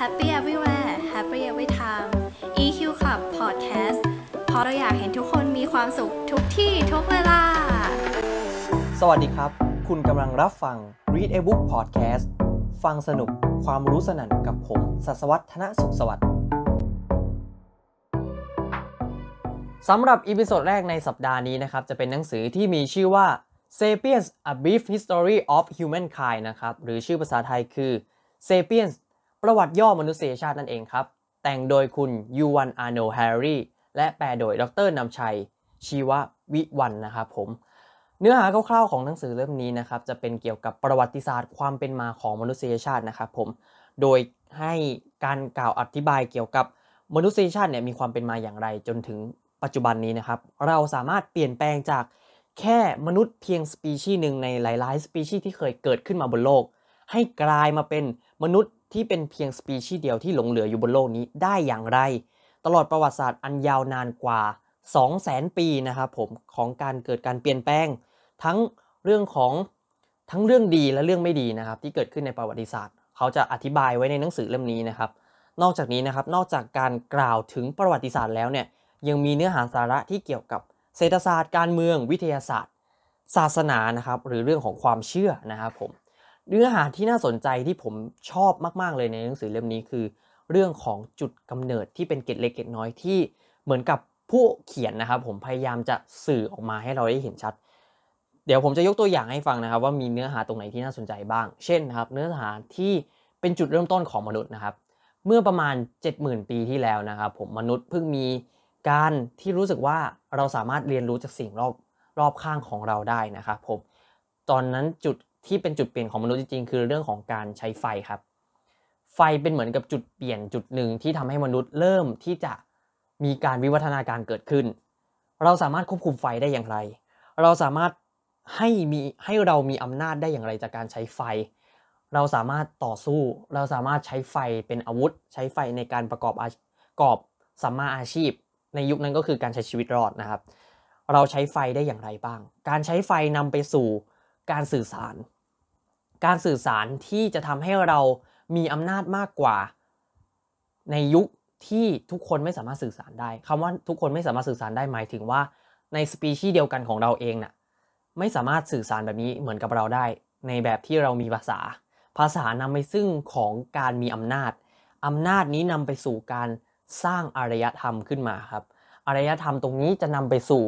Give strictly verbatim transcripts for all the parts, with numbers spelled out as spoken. Happy Everywhere Happy Every Time อี คิว Club Podcast เพราะเราอยากเห็นทุกคนมีความสุขทุกที่ทุกเวลาสวัสดีครับคุณกำลังรับฟัง Read A book Podcast ฟังสนุกความรู้สนั่นกับผมสัสวัฒน์ ธนสุขสวัสดิ์สำหรับอีพิโซดแรกในสัปดาห์นี้นะครับจะเป็นหนังสือที่มีชื่อว่า Sapiens A Brief History of Humankind นะครับหรือชื่อภาษาไทยคือ Sapiens ประวัติย่อมนุษยชาตินั่นเองครับแต่งโดยคุณยูวัน อาร์โน แฮร์รี่และแปลโดยดร.นำชัยชีววิวัฒน์นะครับผมเนื้อหาคร่าวๆของหนังสือเล่มนี้นะครับจะเป็นเกี่ยวกับประวัติศาสตร์ความเป็นมาของมนุษยชาตินะครับผมโดยให้การกล่าวอธิบายเกี่ยวกับมนุษยชาติเนี่ยมีความเป็นมาอย่างไรจนถึงปัจจุบันนี้นะครับเราสามารถเปลี่ยนแปลงจากแค่มนุษย์เพียงสปีชีส์หนึ่งในหลายๆสปีชีส์ที่เคยเกิดขึ้นมาบนโลกให้กลายมาเป็นมนุษย์ที่เป็นเพียงสปีชีส์เดียวที่หลงเหลืออยู่บนโลกนี้ได้อย่างไรตลอดประวัติศาสตร์อันยาวนานกว่า สองแสน ปีนะครับผมของการเกิดการเปลี่ยนแปลงทั้งเรื่องของทั้งเรื่องดีและเรื่องไม่ดีนะครับที่เกิดขึ้นในประวัติศาสตร์เขาจะอธิบายไว้ในหนังสือเล่มนี้นะครับนอกจากนี้นะครับนอกจากการกล่าวถึงประวัติศาสตร์แล้วเนี่ยยังมีเนื้อหาสาระที่เกี่ยวกับเศรษฐศาสตร์การเมืองวิทยาศาสตร์ศาสนานะครับหรือเรื่องของความเชื่อนะครับผมเนื้อหาที่น่าสนใจที่ผมชอบมากๆเลยในหนังสือเล่มนี้คือเรื่องของจุดกำเนิดที่เป็นเกร็ดเล็กเกร็ดน้อยที่เหมือนกับผู้เขียนนะครับผมพยายามจะสื่อออกมาให้เราได้เห็นชัดเดี๋ยวผมจะยกตัวอย่างให้ฟังนะครับว่ามีเนื้อหาตรงไหนที่น่าสนใจบ้างเช่นนะครับเนื้อหาที่เป็นจุดเริ่มต้นของมนุษย์นะครับเมื่อประมาณ เจ็ดหมื่น ปีที่แล้วนะครับผมมนุษย์เพิ่งมีการที่รู้สึกว่าเราสามารถเรียนรู้จากสิ่งรอบรอบข้างของเราได้นะครับผมตอนนั้นจุดที่เป็นจุดเปลี่ยนของมนุษย์จริงๆคือเรื่องของการใช้ไฟครับไฟเป็นเหมือนกับจุดเปลี่ยนจุดหนึ่งที่ทำให้มนุษย์เริ่มที่จะมีการวิวัฒนาการเกิดขึ้นเราสามารถควบคุมไฟได้อย่างไรเราสามารถให้มีให้เรามีอำนาจได้อย่างไรจากการใช้ไฟเราสามารถต่อสู้เราสามารถใช้ไฟเป็นอาวุธใช้ไฟในการประกอบประกอบสัมมาอาชีพในยุคนั้นก็คือการใช้ชีวิตรอดนะครับเราใช้ไฟได้อย่างไรบ้างการใช้ไฟนำไปสู่การสื่อสารการสื่อสารที่จะทำให้เรามีอำนาจมากกว่าในยุคที่ทุกคนไม่สามารถสื่อสารได้คำว่าทุกคนไม่สามารถสื่อสารได้หมายถึงว่าในสปีชีส์เดียวกันของเราเองน่ะไม่สามารถสื่อสารแบบนี้เหมือนกับเราได้ในแบบที่เรามีภาษาภาษานำไปซึ่งของการมีอำนาจอำนาจนี้นำไปสู่การสร้างอารยธรรมขึ้นมาครับอารยธรรมตรงนี้จะนำไปสู่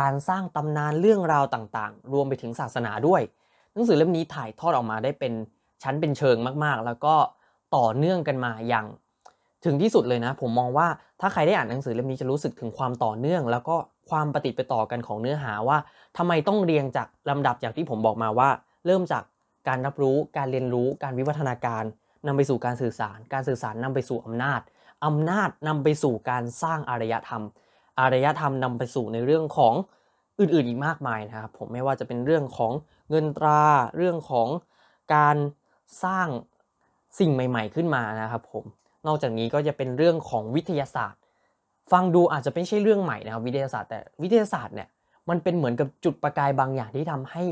การสร้างตำนานเรื่องราวต่างๆรวมไปถึงศาสนาด้วยหนังสือเล่มนี้ถ่ายทอดออกมาได้เป็นชั้นเป็นเชิงมากๆแล้วก็ต่อเนื่องกันมาอย่างถึงที่สุดเลยนะผมมองว่าถ้าใครได้อ่านหนังสือเล่มนี้จะรู้สึกถึงความต่อเนื่องแล้วก็ความปฏิติดต่อกันของเนื้อหาว่าทำไมต้องเรียงจากลำดับอย่างที่ผมบอกมาว่าเริ่มจากการรับรู้การเรียนรู้การวิวัฒนาการนำไปสู่การสื่อสารการสื่อสารนำไปสู่อำนาจอำนาจนำไปสู่การสร้างอารยธรรมอารยธรรมนำไปสู่ในเรื่องของอื่นๆอีกมากมายนะครับผมไม่ว่าจะเป็นเรื่องของเงินตราเรื่องของการสร้างสิ่งใหม่ๆขึ้นมานะครับผมนอกจากนี้ก็จะเป็นเรื่องของวิทยาศาสตร์ฟังดูอาจจะไม่ใช่เรื่องใหม่นะครับวิทยาศาสตร์แต่วิทยาศาสตร์เนี่ยมันเป็นเหมือนกับจุดประกายบางอย่างที่ทำให้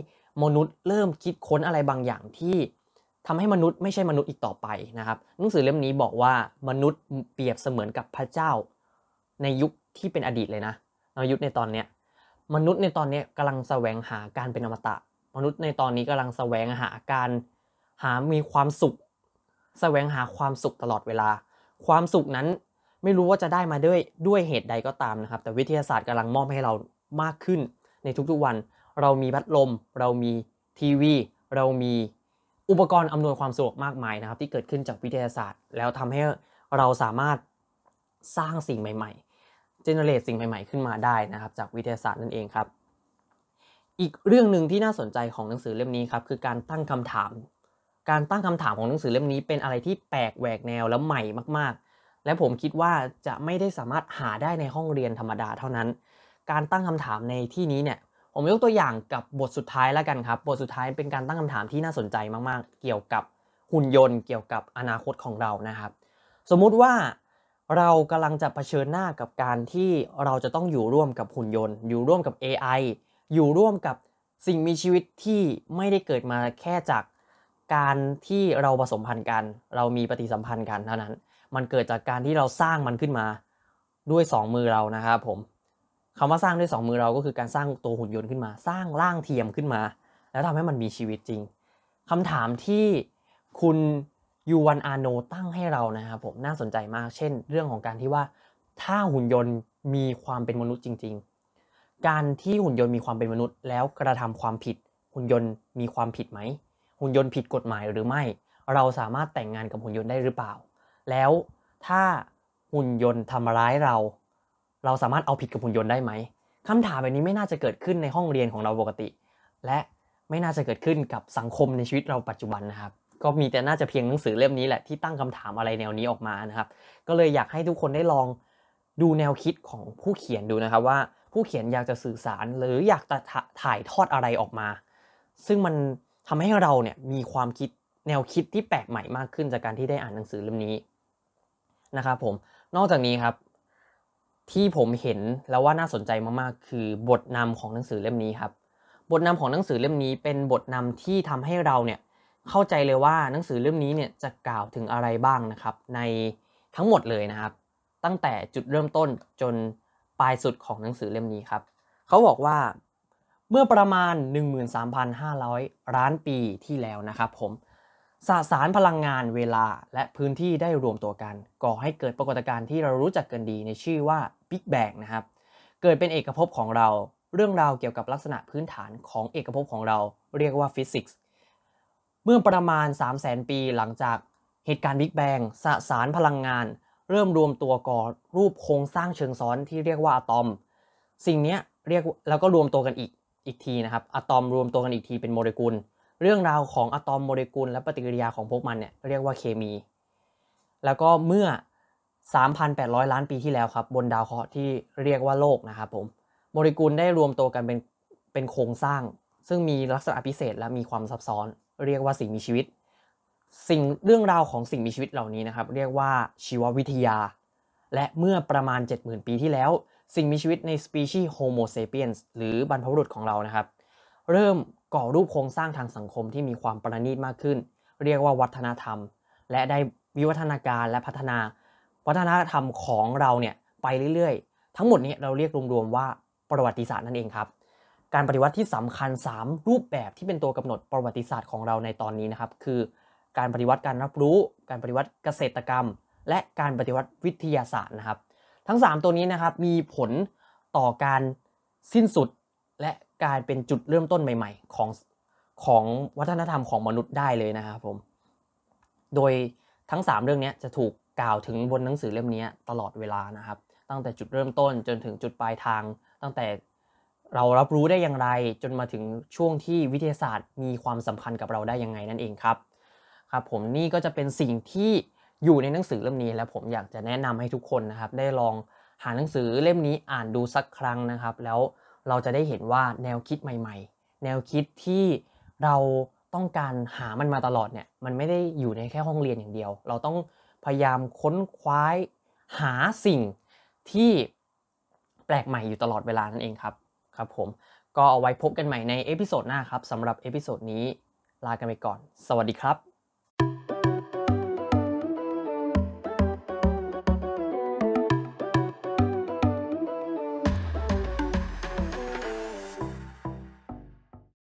มนุษย์เริ่มคิดค้นอะไรบางอย่างที่ทำให้มนุษย์ไม่ใช่มนุษย์อีกต่อไปนะครับหนังสือเล่มนี้บอกว่ามนุษย์เปรียบเสมือนกับพระเจ้าในยุคที่เป็นอดีตเลยนะในยุคในตอนเนี้ยมนุษย์ในตอนเนี้ยกำลังแสวงหาการเป็นอมตะมนุษย์ในตอนนี้กำลังแสวงหาการหามีความสุขแสวงหาความสุขตลอดเวลาความสุขนั้นไม่รู้ว่าจะได้มาด้วยด้วยเหตุใดก็ตามนะครับแต่วิทยาศาสตร์กำลังมอบให้เรามากขึ้นในทุกๆวันเรามีพัดลมเรามีทีวีเรามีอุปกรณ์อำนวยความสะดวกมากมายนะครับที่เกิดขึ้นจากวิทยาศาสตร์แล้วทำให้เราสามารถสร้างสิ่งใหม่ๆ generate สิ่งใหม่ๆขึ้นมาได้นะครับจากวิทยาศาสตร์นั่นเองครับอีกเรื่องหนึ่งที่น่าสนใจของหนังสือเล่มนี้ครับคือการตั้งคำถามการตั้งคำถามของหนังสือเล่มนี้เป็นอะไรที่แปลกแหวกแนวและใหม่มากๆและผมคิดว่าจะไม่ได้สามารถหาได้ในห้องเรียนธรรมดาเท่านั้นการตั้งคำถามในที่นี้เนี่ยผมยกตัวอย่างกับบทสุดท้ายแล้วกันครับบทสุดท้ายเป็นการตั้งคำถามที่น่าสนใจมากๆเกี่ยวกับหุ่นยนต์เกี่ยวกับอนาคตของเรานะครับสมมุติว่าเรากำลังจะเผชิญหน้ากับการที่เราจะต้องอยู่ร่วมกับหุ่นยนต์อยู่ร่วมกับ เอ ไอ อยู่ร่วมกับสิ่งมีชีวิตที่ไม่ได้เกิดมาแค่จาก การที่เราผสมพันธุ์กันเรามีปฏิสัมพันธ์กันเท่านั้นมันเกิดจากการที่เราสร้างมันขึ้นมาด้วยสองมือเรานะครับผมคำว่าสร้างด้วยสองมือเราก็คือการสร้างตัวหุ่นยนต์ขึ้นมาสร้างร่างเทียมขึ้นมาแล้วทำให้มันมีชีวิตจริงคำถามที่คุณยูวันอาโนตั้งให้เรานะครับผมน่าสนใจมากเช่นเรื่องของการที่ว่าถ้าหุ่นยนต์มีความเป็นมนุษย์จริงๆการที่หุ่นยนต์มีความเป็นมนุษย์แล้วกระทำความผิดหุ่นยนต์มีความผิดไหมหุ่นยนต์ผิดกฎหมายหรือไม่เราสามารถแต่งงานกับหุ่นยนต์ได้หรือเปล่าแล้วถ้าหุ่นยนต์ทำร้ายเราเราสามารถเอาผิดกับหุ่นยนต์ได้ไหมคำถามแบบนี้ไม่น่าจะเกิดขึ้นในห้องเรียนของเราปกติและไม่น่าจะเกิดขึ้นกับสังคมในชีวิตเราปัจจุบันนะครับก็มีแต่น่าจะเพียงหนังสือเล่มนี้แหละที่ตั้งคำถามอะไรแนวนี้ออกมานะครับก็เลยอยากให้ทุกคนได้ลองดูแนวคิดของผู้เขียนดูนะครับว่าผู้เขียนอยากจะสื่อสารหรืออยากจะถ่ายทอดอะไรออกมาซึ่งมันทำให้เราเนี่ยมีความคิดแนวคิดที่แปลกใหม่มากขึ้นจากการที่ได้อ่านหนังสือเล่มนี้นะครับผมนอกจากนี้ครับที่ผมเห็นแล้วว่าน่าสนใจมากๆคือบทนำของหนังสือเล่มนี้ครับบทนำของหนังสือเล่มนี้เป็นบทนำที่ทำให้เราเนี่ยเข้าใจเลยว่าหนังสือเล่มนี้เนี่ยจะกล่าวถึงอะไรบ้างนะครับในทั้งหมดเลยนะครับตั้งแต่จุดเริ่มต้นจนปลายสุดของหนังสือเล่มนี้ครับเขาบอกว่าเมื่อประมาณ หนึ่งหมื่นสามพันห้าร้อย ล้านปีที่แล้วนะครับผมสสารพลังงานเวลาและพื้นที่ได้รวมตัวกันก่อให้เกิดปรากฏการณ์ที่เรารู้จักกันดีในชื่อว่า Big Bang นะครับเกิดเป็นเอกภพของเราเรื่องราวเกี่ยวกับลักษณะพื้นฐานของเอกภพของเราเรียกว่าฟิสิกส์เมื่อประมาณ สามแสน ปีหลังจากเหตุการณ์ Big Bang สสารพลังงานเริ่มรวมตัวก่อรูปโครงสร้างเชิงซ้อนที่เรียกว่าอะตอมสิ่งนี้เรียกแล้วก็รวมตัวกันอีกอีกทีนะครับอะตอมรวมตัวกันอีกทีเป็นโมเลกุลเรื่องราวของอะตอมโมเลกุลและปฏิกิริยาของพวกมันเนี่ยเรียกว่าเคมีแล้วก็เมื่อ สามพันแปดร้อย ล้านปีที่แล้วครับบนดาวเคราะห์ที่เรียกว่าโลกนะครับผมโมเลกุลได้รวมตัวกันเป็นเป็นโครงสร้างซึ่งมีลักษณะพิเศษและมีความซับซ้อนเรียกว่าสิ่งมีชีวิตสิ่งเรื่องราวของสิ่งมีชีวิตเหล่านี้นะครับเรียกว่าชีววิทยาและเมื่อประมาณ เจ็ดหมื่น ปีที่แล้วสิ่งมีชีวิตในสปีชีส์โฮโมเซเปียนส์หรือบรรพบุรุษของเรานะครับเริ่มก่อรูปโครงสร้างทางสังคมที่มีความประณีตมากขึ้นเรียกว่าวัฒนธรรมและได้วิวัฒนาการและพัฒนาวัฒนธรรมของเราเนี่ยไปเรื่อยๆทั้งหมดนี้เราเรียกรวมๆว่าประวัติศาสตร์นั่นเองครับการปฏิวัติที่สำคัญสามรูปแบบที่เป็นตัวกำหนดประวัติศาสตร์ของเราในตอนนี้นะครับคือการปฏิวัติการรับรู้การปฏิวัติเกษตรกรรมและการปฏิวัติวิทยาศาสตร์นะครับทั้งสามตัวนี้นะครับมีผลต่อการสิ้นสุดและการเป็นจุดเริ่มต้นใหม่ๆของของวัฒนธรรมของมนุษย์ได้เลยนะครับผมโดยทั้งสามเรื่องนี้จะถูกกล่าวถึงบนหนังสือเล่มนี้ตลอดเวลานะครับตั้งแต่จุดเริ่มต้นจนถึงจุดปลายทางตั้งแต่เรารับรู้ได้อย่างไรจนมาถึงช่วงที่วิทยาศาสตร์มีความสำคัญกับเราได้ยังไงนั่นเองครับครับผมนี่ก็จะเป็นสิ่งที่อยู่ในหนังสือเล่มนี้และผมอยากจะแนะนำให้ทุกคนนะครับได้ลองหาหนังสือเล่มนี้อ่านดูสักครั้งนะครับแล้วเราจะได้เห็นว่าแนวคิดใหม่ๆแนวคิดที่เราต้องการหามันมาตลอดเนี่ยมันไม่ได้อยู่ในแค่ห้องเรียนอย่างเดียวเราต้องพยายามค้นคว้าหาสิ่งที่แปลกใหม่อยู่ตลอดเวลานั่นเองครับครับผมก็เอาไว้พบกันใหม่ในเอพิโซดหน้าครับสำหรับเอพิโซดนี้ลากันไปก่อนสวัสดีครับ